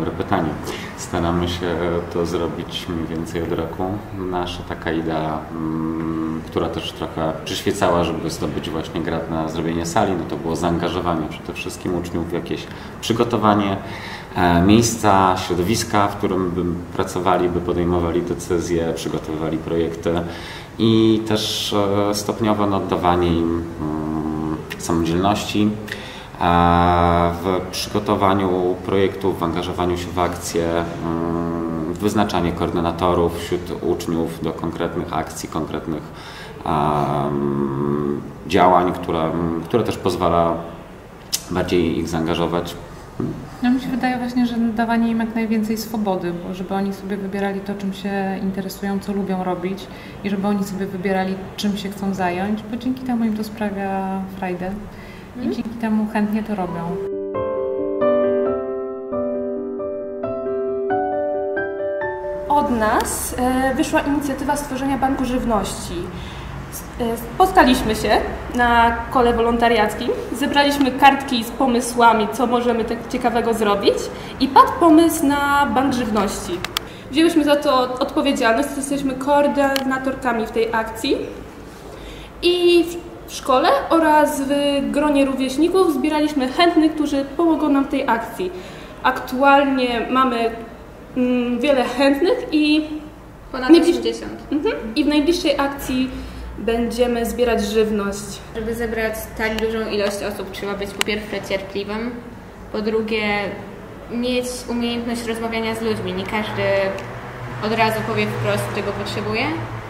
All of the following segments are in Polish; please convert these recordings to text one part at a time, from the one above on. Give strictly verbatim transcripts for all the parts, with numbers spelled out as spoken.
dobre pytanie. Staramy się to zrobić mniej więcej od roku. Nasza taka idea, która też trochę przyświecała, żeby zdobyć właśnie grant na zrobienie sali, no to było zaangażowanie przede wszystkim uczniów w jakieś przygotowanie miejsca, środowiska, w którym by pracowali, by podejmowali decyzje, przygotowywali projekty i też stopniowo oddawanie im samodzielności w przygotowaniu projektów, w angażowaniu się w akcje, w wyznaczanie koordynatorów wśród uczniów do konkretnych akcji, konkretnych działań, które, które też pozwala bardziej ich zaangażować. No mi się wydaje właśnie, że dawanie im jak najwięcej swobody, bo żeby oni sobie wybierali to, czym się interesują, co lubią robić i żeby oni sobie wybierali, czym się chcą zająć, bo dzięki temu im to sprawia frajdę i dzięki temu chętnie to robią. Od nas wyszła inicjatywa stworzenia Banku Żywności. Spotkaliśmy się na kole wolontariackim, zebraliśmy kartki z pomysłami, co możemy tak ciekawego zrobić i padł pomysł na Bank Żywności. Wzięłyśmy za to odpowiedzialność, jesteśmy koordynatorkami w tej akcji i w szkole oraz w gronie rówieśników zbieraliśmy chętnych, którzy pomogą nam w tej akcji. Aktualnie mamy wiele chętnych i ponad pięćdziesiąt. Mhm. I w najbliższej akcji będziemy zbierać żywność. Żeby zebrać tak dużą ilość osób, trzeba być po pierwsze cierpliwym, po drugie mieć umiejętność rozmawiania z ludźmi. Nie każdy od razu powie wprost, czego potrzebuje.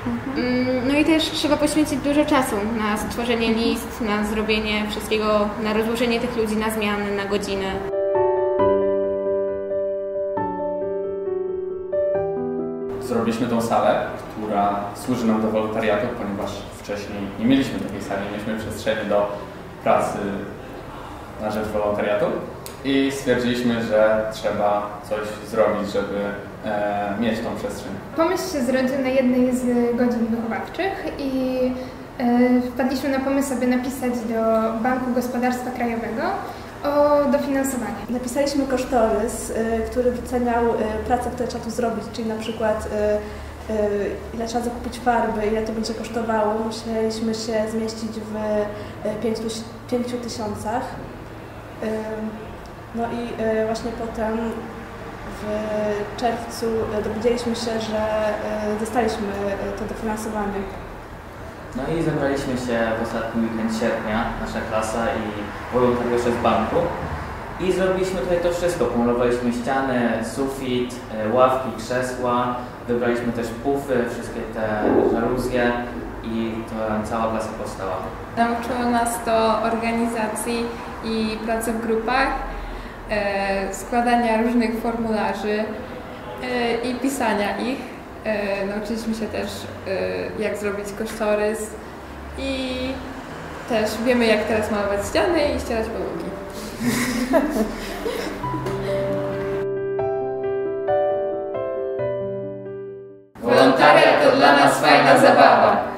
Mhm. No i też trzeba poświęcić dużo czasu na stworzenie mhm. list, na zrobienie wszystkiego, na rozłożenie tych ludzi na zmiany, na godziny. Zrobiliśmy tą salę, która służy nam do wolontariatu, ponieważ wcześniej nie mieliśmy takiej sali, nie mieliśmy przestrzeni do pracy na rzecz wolontariatu i stwierdziliśmy, że trzeba coś zrobić, żeby e, mieć tą przestrzeń. Pomysł się zrodził na jednej z godzin wychowawczych i e, wpadliśmy na pomysł, aby napisać do Banku Gospodarstwa Krajowego o dofinansowanie. Napisaliśmy kosztorys, który wyceniał pracę, które trzeba tu zrobić, czyli na przykład ile trzeba zakupić farby, ile to będzie kosztowało. Musieliśmy się zmieścić w pięciu tysiącach. No i właśnie potem w czerwcu dowiedzieliśmy się, że dostaliśmy to dofinansowanie. No i zebraliśmy się w ostatnim weekend sierpnia, nasza klasa i wolontariusze z banku i zrobiliśmy tutaj to wszystko. Pomalowaliśmy ściany, sufit, ławki, krzesła, wybraliśmy też pufy, wszystkie te żaluzje i to cała klasa powstała. Nauczyło nas to organizacji i pracy w grupach, składania różnych formularzy i pisania ich. E, nauczyliśmy się też e, jak zrobić kosztorys i też wiemy, jak teraz malować ściany i ścierać podłogi. Wolontariat to dla nas fajna zabawa.